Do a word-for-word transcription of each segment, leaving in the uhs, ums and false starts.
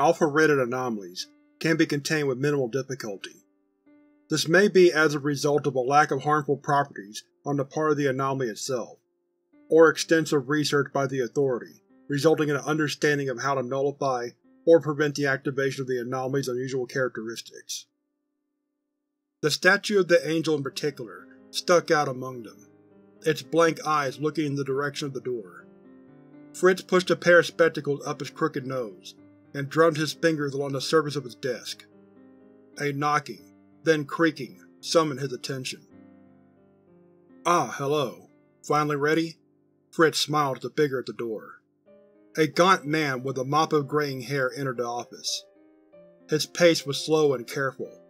alpha-rated anomalies can be contained with minimal difficulty. This may be as a result of a lack of harmful properties on the part of the anomaly itself, or extensive research by the Authority, resulting in an understanding of how to nullify or prevent the activation of the anomaly's unusual characteristics. The statue of the angel in particular stuck out among them, its blank eyes looking in the direction of the door. Fritz pushed a pair of spectacles up his crooked nose, and drummed his fingers along the surface of his desk. A knocking, then creaking, summoned his attention. "Ah, hello. Finally ready?" Fritz smiled at the figure at the door. A gaunt man with a mop of graying hair entered the office. His pace was slow and careful,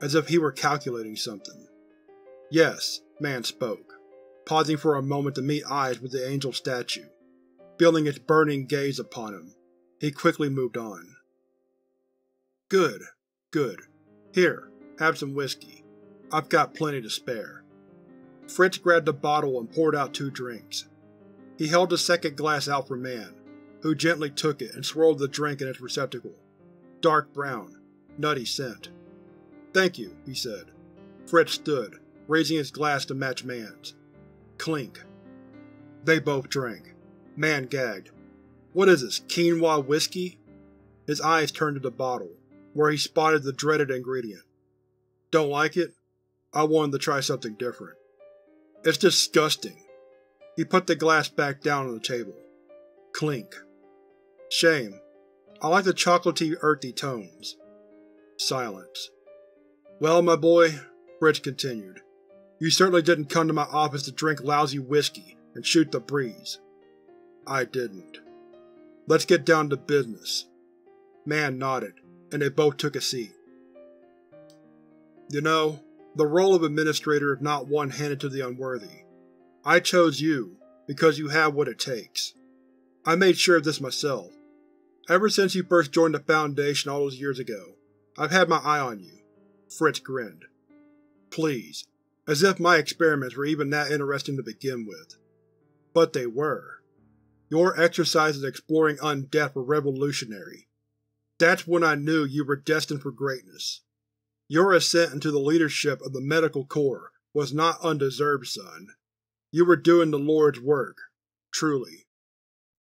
as if he were calculating something. "Yes," man spoke, pausing for a moment to meet eyes with the angel statue. Feeling its burning gaze upon him, he quickly moved on. "Good, good. Here, have some whiskey. I've got plenty to spare." Fritz grabbed a bottle and poured out two drinks. He held the second glass out for man, who gently took it and swirled the drink in its receptacle. Dark brown, nutty scent. "Thank you," he said. Fritz stood, raising his glass to match man's. Clink. They both drank. Man gagged. "What is this, quinoa whiskey?" His eyes turned to the bottle, where he spotted the dreaded ingredient. "Don't like it? I wanted to try something different." "It's disgusting." He put the glass back down on the table. Clink. "Shame. I like the chocolatey, earthy tones." Silence. "Well, my boy," Fritz continued, "you certainly didn't come to my office to drink lousy whiskey and shoot the breeze." "I didn't. Let's get down to business." Man nodded, and they both took a seat. "You know, the role of Administrator is not one handed to the unworthy. I chose you because you have what it takes. I made sure of this myself. Ever since you first joined the Foundation all those years ago, I've had my eye on you." Fritz grinned. Please, as if my experiments were even that interesting to begin with. But they were. Your exercises exploring undeath were revolutionary. That's when I knew you were destined for greatness. Your ascent into the leadership of the Medical Corps was not undeserved, son. You were doing the Lord's work, truly.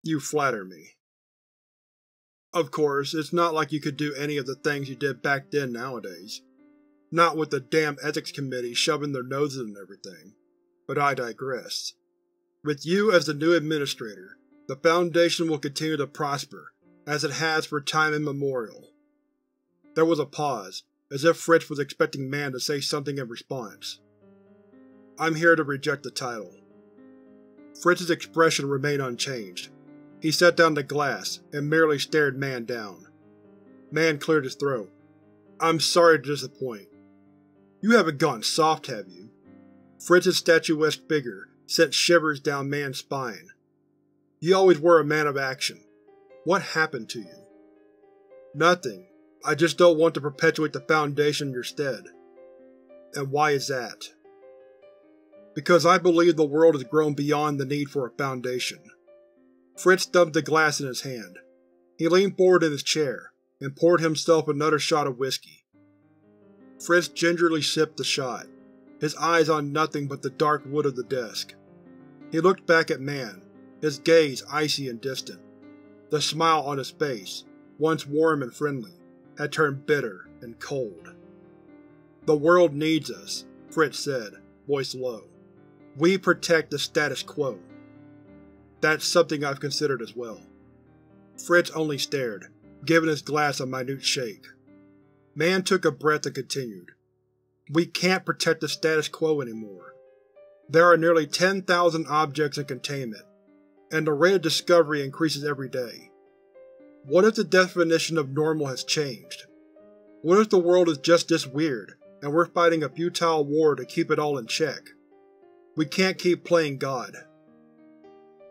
You flatter me. Of course, it's not like you could do any of the things you did back then nowadays. Not with the damn ethics committee shoving their noses and everything. But I digress. With you as the new Administrator, the Foundation will continue to prosper, as it has for time immemorial. There was a pause, as if Fritz was expecting Man to say something in response. "I'm here to reject the title." Fritz's expression remained unchanged. He set down the glass and merely stared Man down. Man cleared his throat. "I'm sorry to disappoint. You haven't gone soft, have you?" Fritz's statuesque figure sent shivers down Man's spine. "You always were a man of action. What happened to you?" "Nothing. I just don't want to perpetuate the Foundation in your stead." "And why is that?" "Because I believe the world has grown beyond the need for a Foundation." Fritz thumped the glass in his hand. He leaned forward in his chair and poured himself another shot of whiskey. Fritz gingerly sipped the shot, his eyes on nothing but the dark wood of the desk. He looked back at Man, his gaze icy and distant. The smile on his face, once warm and friendly, had turned bitter and cold. "The world needs us," Fritz said, voice low. "We protect the status quo." "That's something I've considered as well." Fritz only stared, giving his glass a minute shake. Man took a breath and continued. "We can't protect the status quo anymore. There are nearly ten thousand objects in containment, and the rate of discovery increases every day. What if the definition of normal has changed? What if the world is just this weird, and we're fighting a futile war to keep it all in check? We can't keep playing God.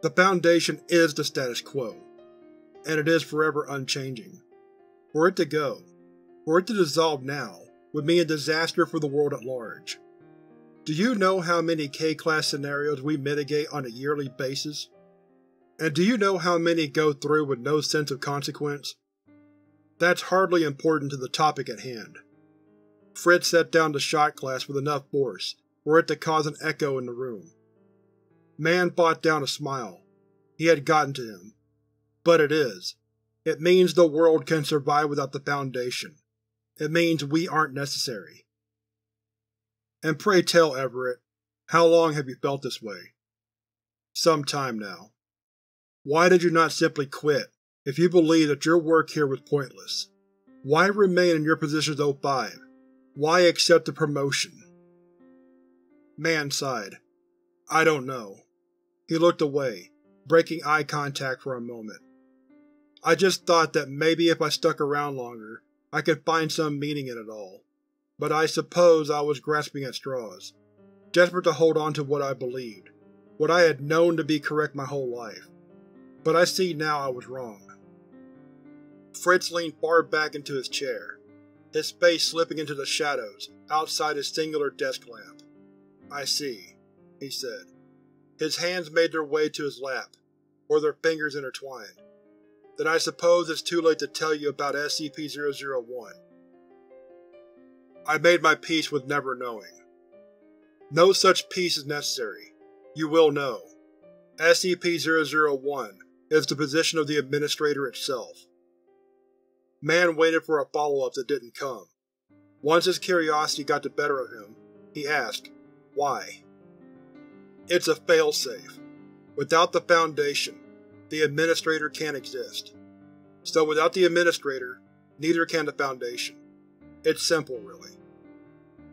The Foundation is the status quo, and it is forever unchanging. For it to go, for it to dissolve now, would mean a disaster for the world at large. Do you know how many K-Class scenarios we mitigate on a yearly basis? And do you know how many go through with no sense of consequence? That's hardly important to the topic at hand. Fred set down the shot glass with enough force for it to cause an echo in the room. Man fought down a smile. He had gotten to him. But it is. It means the world can survive without the Foundation. It means we aren't necessary. And pray tell, Everett, how long have you felt this way? Some time now. Why did you not simply quit if you believed that your work here was pointless? Why remain in your position as O five? Why accept the promotion? Man sighed. I don't know. He looked away, breaking eye contact for a moment. I just thought that maybe if I stuck around longer, I could find some meaning in it all. But I suppose I was grasping at straws, desperate to hold on to what I believed, what I had known to be correct my whole life. But I see now I was wrong. Fritz leaned far back into his chair, his face slipping into the shadows outside his singular desk lamp. I see, he said. His hands made their way to his lap, or their fingers intertwined. Then I suppose it's too late to tell you about S C P zero zero one. I made my peace with never knowing. No such peace is necessary. You will know. S C P zero zero one is the position of the Administrator itself. Man waited for a follow-up that didn't come. Once his curiosity got the better of him, he asked, why? It's a failsafe. Without the Foundation, the Administrator can't exist. So without the Administrator, neither can the Foundation. It's simple, really.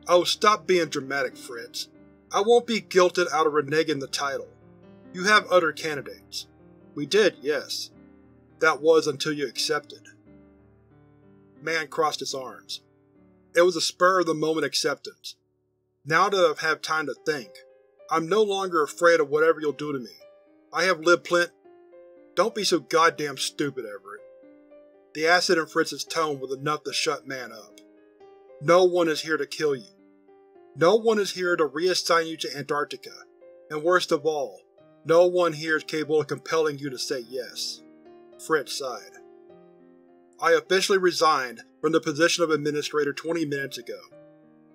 Oh, stop being dramatic, Fritz. I won't be guilted out of reneging the title. You have other candidates. We did, yes. That was until you accepted. Man crossed his arms. It was a spur-of-the-moment acceptance. Now that I've had time to think, I'm no longer afraid of whatever you'll do to me. I have lived plenty. Don't be so goddamn stupid, Everett. The acid in Fritz's tone was enough to shut Man up. No one is here to kill you. No one is here to reassign you to Antarctica, and worst of all, no one here is capable of compelling you to say yes. Fritz sighed. I officially resigned from the position of Administrator twenty minutes ago.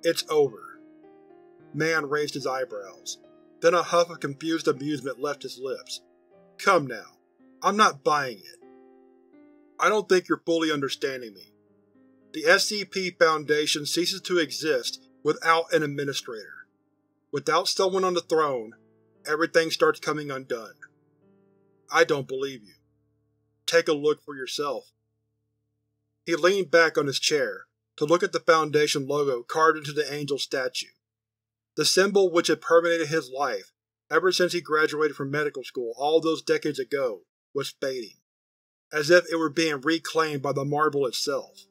It's over. Man raised his eyebrows. Then a huff of confused amusement left his lips. Come now. I'm not buying it. I don't think you're fully understanding me. The S C P Foundation ceases to exist without an Administrator. Without someone on the throne, everything starts coming undone. I don't believe you. Take a look for yourself. He leaned back on his chair to look at the Foundation logo carved into the angel statue. The symbol which had permeated his life ever since he graduated from medical school all those decades ago was fading, as if it were being reclaimed by the marble itself.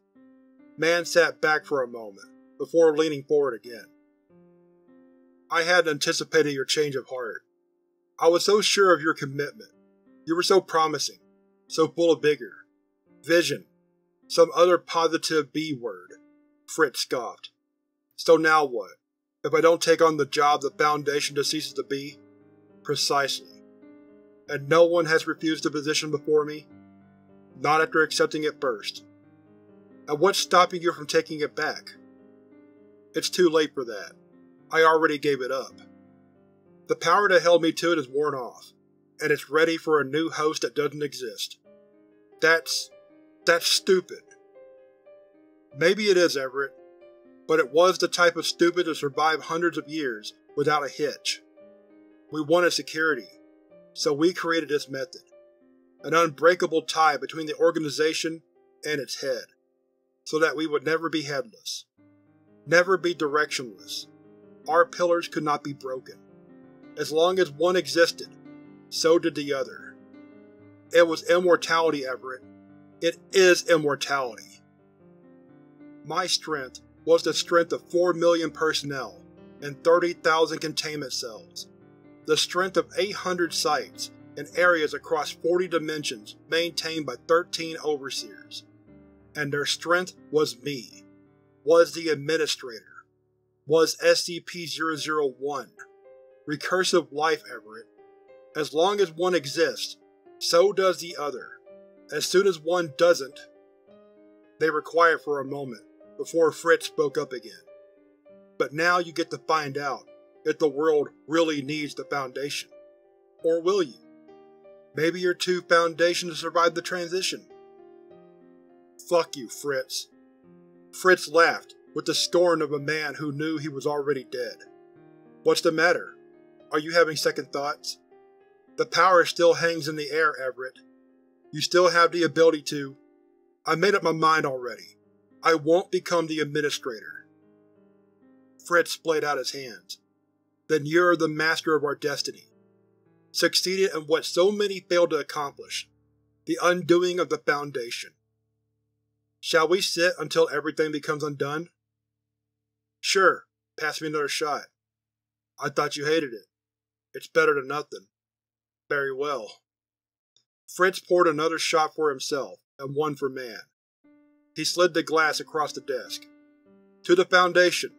Man sat back for a moment, before leaning forward again. I hadn't anticipated your change of heart. I was so sure of your commitment. You were so promising, so full of vigor, vision, some other positive B-word. Fritz scoffed. So now what? If I don't take on the job the Foundation just ceases to be? Precisely. And no one has refused the position before me? Not after accepting it first. And what's stopping you from taking it back? It's too late for that. I already gave it up. The power that held me to it is worn off, and it's ready for a new host that doesn't exist. That's… that's stupid. Maybe it is, Everett, but it was the type of stupid to survive hundreds of years without a hitch. We wanted security, so we created this method. An unbreakable tie between the organization and its head, so that we would never be headless, never be directionless. Our pillars could not be broken. As long as one existed, so did the other. It was immortality, Everett. It is immortality. My strength was the strength of four million personnel and thirty thousand containment cells, the strength of eight hundred sites and areas across forty dimensions maintained by thirteen overseers. And their strength was me, was the Administrator, was S C P zero zero one. Recursive life, Everett. As long as one exists, so does the other. As soon as one doesn't… They were quiet for a moment, before Fritz spoke up again. But now you get to find out if the world really needs the Foundation. Or will you? Maybe you're too Foundation to survive the transition. Fuck you, Fritz. Fritz laughed, with the scorn of a man who knew he was already dead. What's the matter? Are you having second thoughts? The power still hangs in the air, Everett. You still have the ability to… I made up my mind already. I won't become the Administrator. Fritz splayed out his hands. Then you're the master of our destiny. Succeeded in what so many failed to accomplish. The undoing of the Foundation. Shall we sit until everything becomes undone? Sure. Pass me another shot. I thought you hated it. It's better than nothing. Very well. Fritz poured another shot for himself, and one for Man. He slid the glass across the desk. To the Foundation.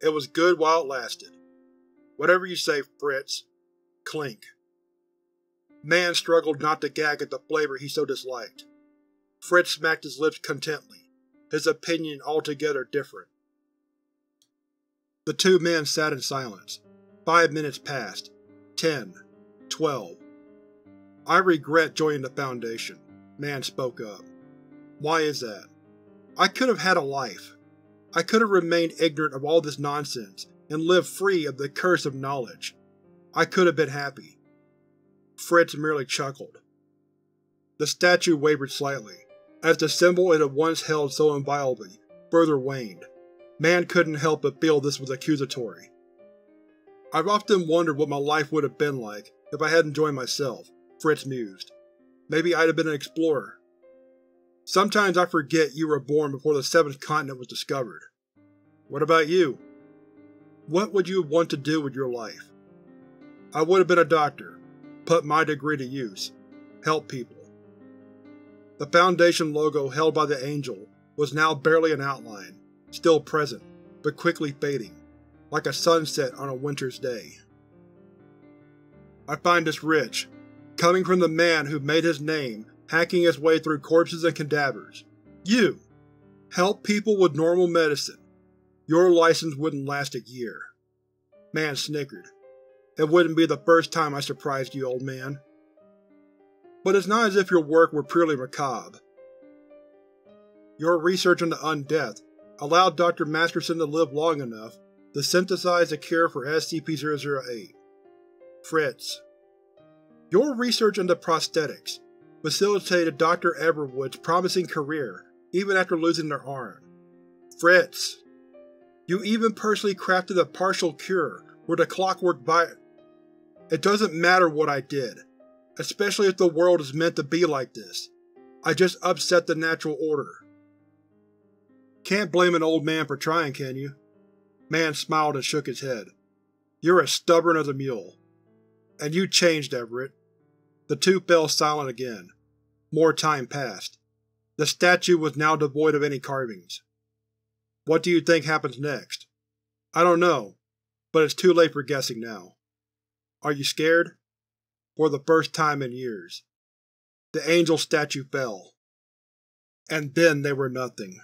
It was good while it lasted. Whatever you say, Fritz. Clink. Man struggled not to gag at the flavor he so disliked. Fritz smacked his lips contently, his opinion altogether different. The two men sat in silence. Five minutes passed. Ten. Twelve. I regret joining the Foundation, Man spoke up. Why is that? I could have had a life. I could have remained ignorant of all this nonsense and lived free of the curse of knowledge. I could have been happy. Fritz merely chuckled. The statue wavered slightly, as the symbol it had once held so inviolably further waned. Man couldn't help but feel this was accusatory. I've often wondered what my life would have been like if I hadn't joined myself, Fritz mused. Maybe I'd have been an explorer. Sometimes I forget you were born before the seventh continent was discovered. What about you? What would you want to do with your life? I would have been a doctor, put my degree to use, help people. The Foundation logo held by the Angel was now barely an outline, still present, but quickly fading, like a sunset on a winter's day. I find this rich, coming from the man who made his name hacking his way through corpses and cadavers. You! Help people with normal medicine. Your license wouldn't last a year. Man snickered. It wouldn't be the first time I surprised you, old man. But it's not as if your work were purely macabre. Your research on the undeath allowed Doctor Masterson to live long enough to synthesize a cure for S C P zero zero eight. Fritz. Your research into prosthetics facilitated Doctor Everwood's promising career even after losing their arm. Fritz. You even personally crafted a partial cure where the clockwork by. It doesn't matter what I did. Especially if the world is meant to be like this. I just upset the natural order. Can't blame an old man for trying, can you? Man smiled and shook his head. You're as stubborn as a mule. And you changed, Everett. The two fell silent again. More time passed. The statue was now devoid of any carvings. What do you think happens next? I don't know, but it's too late for guessing now. Are you scared? For the first time in years. The Angel statue fell. And then they were nothing.